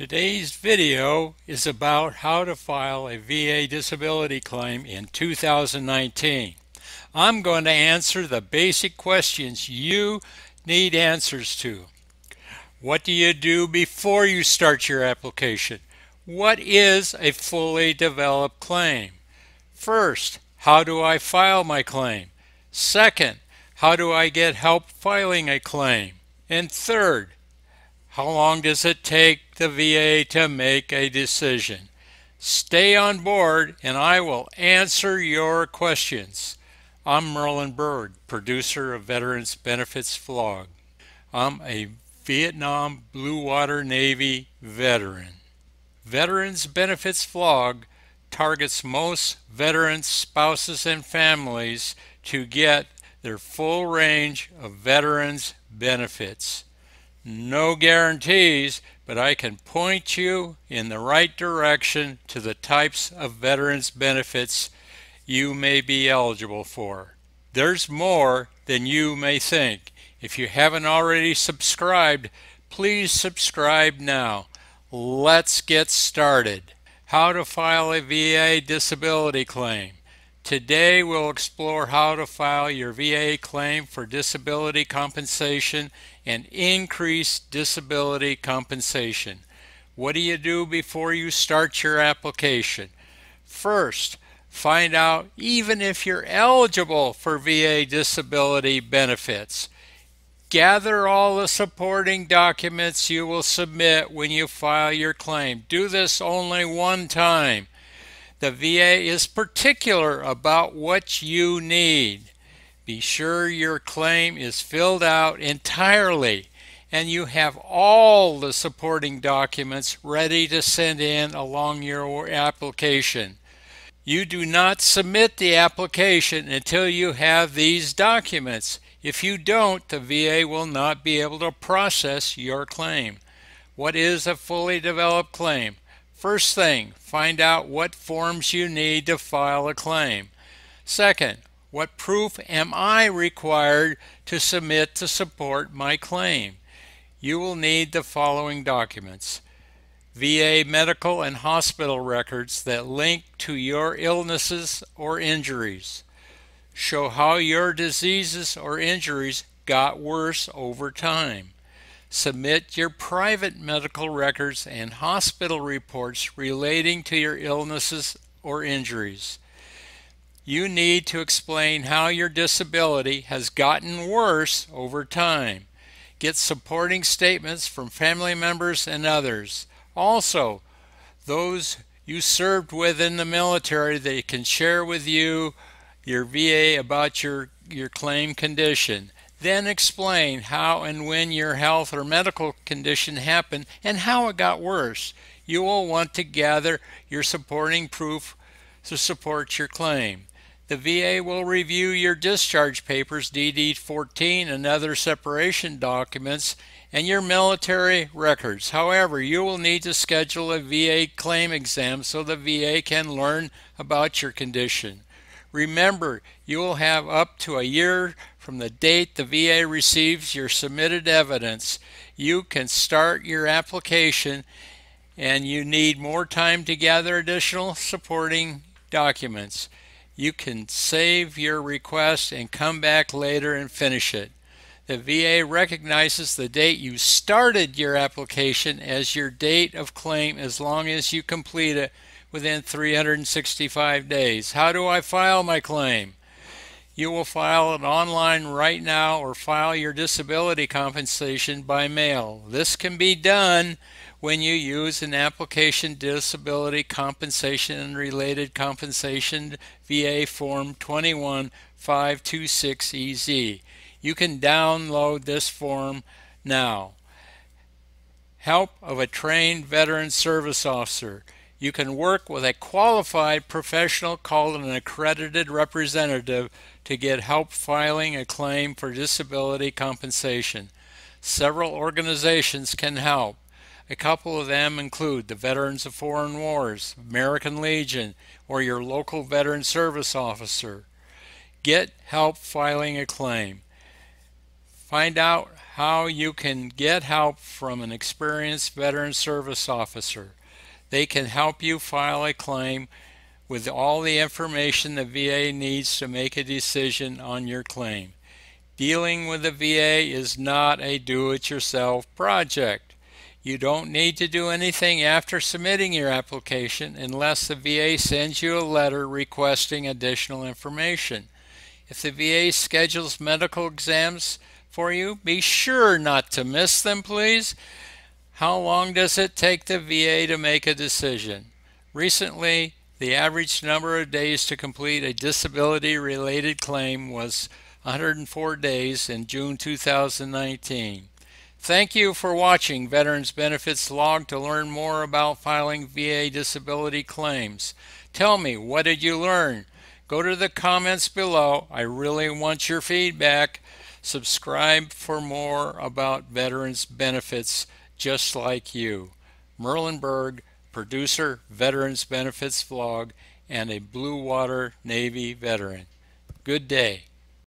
Today's video is about how to file a VA disability claim in 2019. I'm going to answer the basic questions you need answers to. What do you do before you start your application? What is a fully developed claim? First, how do I file my claim? Second, how do I get help filing a claim? And third, how long does it take the VA to make a decision? Stay on board and I will answer your questions. I'm Merlin Berg, producer of Veterans Benefits Vlog. I'm a Vietnam Blue Water Navy veteran. Veterans Benefits Vlog targets most veterans, spouses, and families to get their full range of veterans benefits. No guarantees, but I can point you in the right direction to the types of veterans benefits you may be eligible for. There's more than you may think. If you haven't already subscribed, please subscribe now. Let's get started. How to file a VA disability claim. Today we'll explore how to file your VA claim for disability compensation and increased disability compensation. What do you do before you start your application? First, find out even if you're eligible for VA disability benefits. Gather all the supporting documents you will submit when you file your claim. Do this only one time. The VA is particular about what you need. Be sure your claim is filled out entirely and you have all the supporting documents ready to send in along your application. You do not submit the application until you have these documents. If you don't, the VA will not be able to process your claim. What is a fully developed claim? First thing, find out what forms you need to file a claim. Second, what proof am I required to submit to support my claim? You will need the following documents: VA medical and hospital records that link to your illnesses or injuries. Show how your diseases or injuries got worse over time. Submit your private medical records and hospital reports relating to your illnesses or injuries. You need to explain how your disability has gotten worse over time. Get supporting statements from family members and others. Also, those you served with in the military, they can share with you, your VA, about your claim condition. Then explain how and when your health or medical condition happened and how it got worse. You will want to gather your supporting proof to support your claim. The VA will review your discharge papers, DD 214, and other separation documents, and your military records. However, you will need to schedule a VA claim exam so the VA can learn about your condition. Remember, you will have up to a year from the date the VA receives your submitted evidence. You can start your application, and you need more time to gather additional supporting documents. You can save your request and come back later and finish it. The VA recognizes the date you started your application as your date of claim as long as you complete it within 365 days. How do I file my claim? You will file it online right now or file your disability compensation by mail. This can be done when you use an application disability compensation and related compensation VA Form 21-526EZ. You can download this form now. Help of a trained veteran service officer. You can work with a qualified professional called an accredited representative to get help filing a claim for disability compensation. Several organizations can help. A couple of them include the Veterans of Foreign Wars, American Legion, or your local veteran service officer. Get help filing a claim. Find out how you can get help from an experienced veteran service officer. They can help you file a claim with all the information the VA needs to make a decision on your claim. Dealing with the VA is not a do-it-yourself project. You don't need to do anything after submitting your application unless the VA sends you a letter requesting additional information. If the VA schedules medical exams for you, be sure not to miss them, please. How long does it take the VA to make a decision? Recently, the average number of days to complete a disability-related claim was 104 days in June 2019. Thank you for watching Veterans Benefits Vlog. To learn more about filing VA disability claims, tell me, what did you learn? Go to the comments below. I really want your feedback. Subscribe for more about veterans benefits just like you. Merlin Berg, producer, Veterans Benefits Vlog, and a Blue Water Navy veteran. Good day.